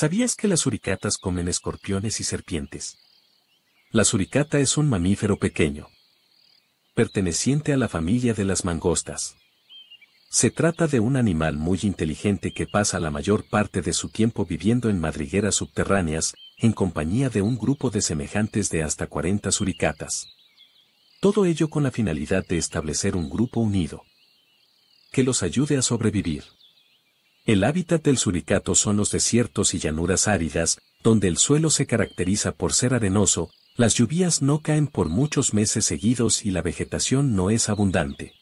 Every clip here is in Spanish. ¿Sabías que las suricatas comen escorpiones y serpientes? La suricata es un mamífero pequeño, perteneciente a la familia de las mangostas. Se trata de un animal muy inteligente que pasa la mayor parte de su tiempo viviendo en madrigueras subterráneas, en compañía de un grupo de semejantes de hasta 40 suricatas. Todo ello con la finalidad de establecer un grupo unido que los ayude a sobrevivir. El hábitat del suricato son los desiertos y llanuras áridas, donde el suelo se caracteriza por ser arenoso, las lluvias no caen por muchos meses seguidos y la vegetación no es abundante.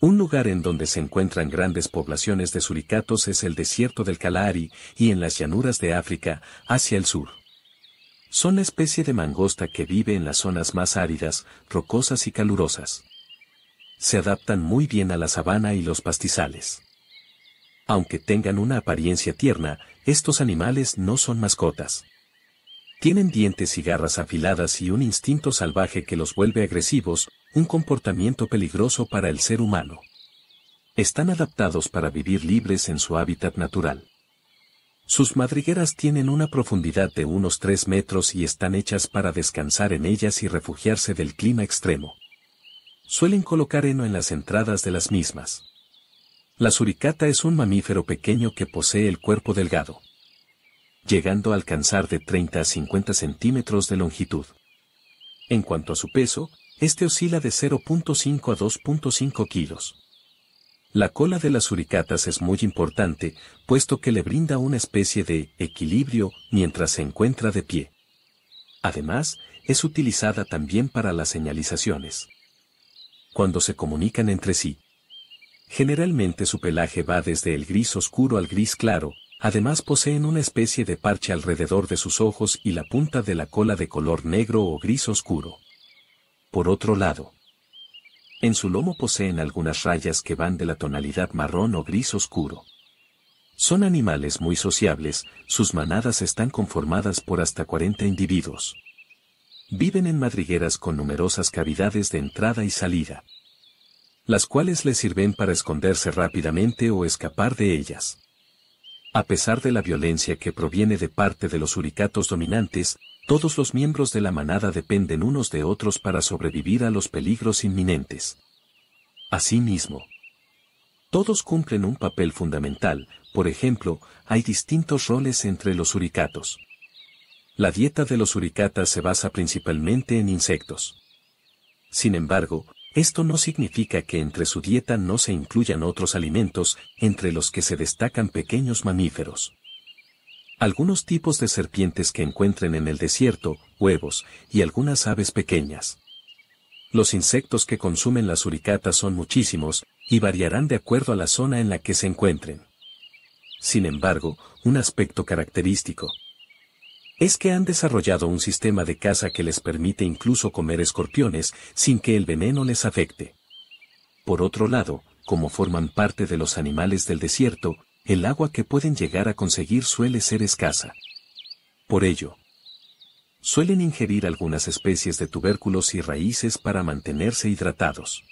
Un lugar en donde se encuentran grandes poblaciones de suricatos es el desierto del Kalahari y en las llanuras de África, hacia el sur. Son la especie de mangosta que vive en las zonas más áridas, rocosas y calurosas. Se adaptan muy bien a la sabana y los pastizales. Aunque tengan una apariencia tierna, estos animales no son mascotas. Tienen dientes y garras afiladas y un instinto salvaje que los vuelve agresivos, un comportamiento peligroso para el ser humano. Están adaptados para vivir libres en su hábitat natural. Sus madrigueras tienen una profundidad de unos 3 metros y están hechas para descansar en ellas y refugiarse del clima extremo. Suelen colocar heno en las entradas de las mismas. La suricata es un mamífero pequeño que posee el cuerpo delgado, llegando a alcanzar de 30 a 50 centímetros de longitud. En cuanto a su peso, este oscila de 0.5 a 2.5 kilos. La cola de las suricatas es muy importante, puesto que le brinda una especie de equilibrio mientras se encuentra de pie. Además, es utilizada también para las señalizaciones, cuando se comunican entre sí. Generalmente su pelaje va desde el gris oscuro al gris claro, además poseen una especie de parche alrededor de sus ojos y la punta de la cola de color negro o gris oscuro. Por otro lado, en su lomo poseen algunas rayas que van de la tonalidad marrón o gris oscuro. Son animales muy sociables, sus manadas están conformadas por hasta 40 individuos. Viven en madrigueras con numerosas cavidades de entrada y salida, las cuales les sirven para esconderse rápidamente o escapar de ellas. A pesar de la violencia que proviene de parte de los suricatos dominantes, todos los miembros de la manada dependen unos de otros para sobrevivir a los peligros inminentes. Asimismo, todos cumplen un papel fundamental, por ejemplo, hay distintos roles entre los suricatos. La dieta de los suricatas se basa principalmente en insectos. Sin embargo, esto no significa que entre su dieta no se incluyan otros alimentos, entre los que se destacan pequeños mamíferos. Algunos tipos de serpientes que encuentren en el desierto, huevos, y algunas aves pequeñas. Los insectos que consumen las suricatas son muchísimos, y variarán de acuerdo a la zona en la que se encuentren. Sin embargo, un aspecto característico es que han desarrollado un sistema de caza que les permite incluso comer escorpiones sin que el veneno les afecte. Por otro lado, como forman parte de los animales del desierto, el agua que pueden llegar a conseguir suele ser escasa. Por ello, suelen ingerir algunas especies de tubérculos y raíces para mantenerse hidratados.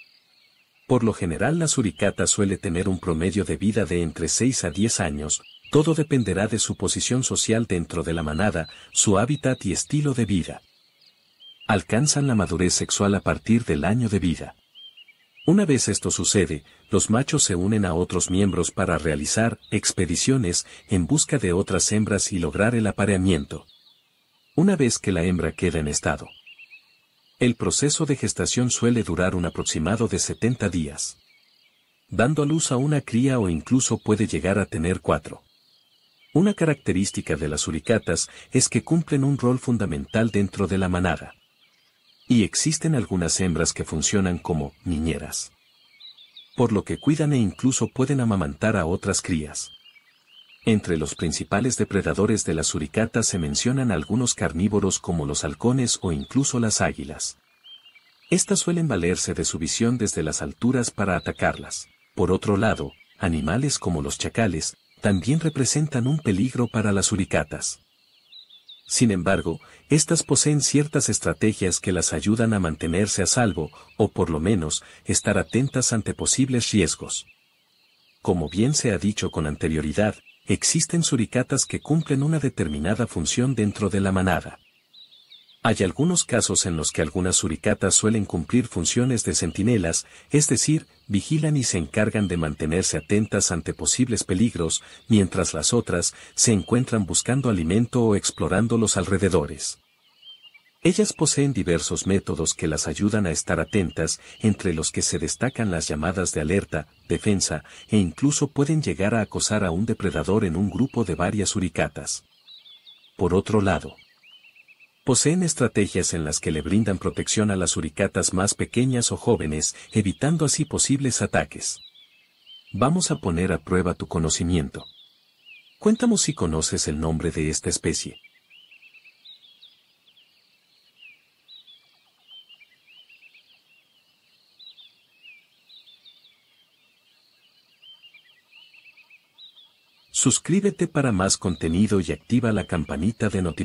Por lo general, la suricata suele tener un promedio de vida de entre 6 a 10 años. Todo dependerá de su posición social dentro de la manada, su hábitat y estilo de vida. Alcanzan la madurez sexual a partir del año de vida. Una vez esto sucede, los machos se unen a otros miembros para realizar expediciones en busca de otras hembras y lograr el apareamiento. Una vez que la hembra queda en estado, el proceso de gestación suele durar un aproximado de 70 días, dando a luz a una cría o incluso puede llegar a tener 4. Una característica de las suricatas es que cumplen un rol fundamental dentro de la manada. Y existen algunas hembras que funcionan como niñeras, por lo que cuidan e incluso pueden amamantar a otras crías. Entre los principales depredadores de las suricatas se mencionan algunos carnívoros como los halcones o incluso las águilas. Estas suelen valerse de su visión desde las alturas para atacarlas. Por otro lado, animales como los chacales también representan un peligro para las suricatas. Sin embargo, estas poseen ciertas estrategias que las ayudan a mantenerse a salvo, o por lo menos, estar atentas ante posibles riesgos. Como bien se ha dicho con anterioridad, Existen suricatas que cumplen una determinada función dentro de la manada. Hay algunos casos en los que algunas suricatas suelen cumplir funciones de centinelas, es decir, vigilan y se encargan de mantenerse atentas ante posibles peligros, mientras las otras se encuentran buscando alimento o explorando los alrededores. Ellas poseen diversos métodos que las ayudan a estar atentas, entre los que se destacan las llamadas de alerta, defensa, e incluso pueden llegar a acosar a un depredador en un grupo de varias suricatas. Por otro lado, poseen estrategias en las que le brindan protección a las suricatas más pequeñas o jóvenes, evitando así posibles ataques. Vamos a poner a prueba tu conocimiento. Cuéntanos si conoces el nombre de esta especie. Suscríbete para más contenido y activa la campanita de notificaciones.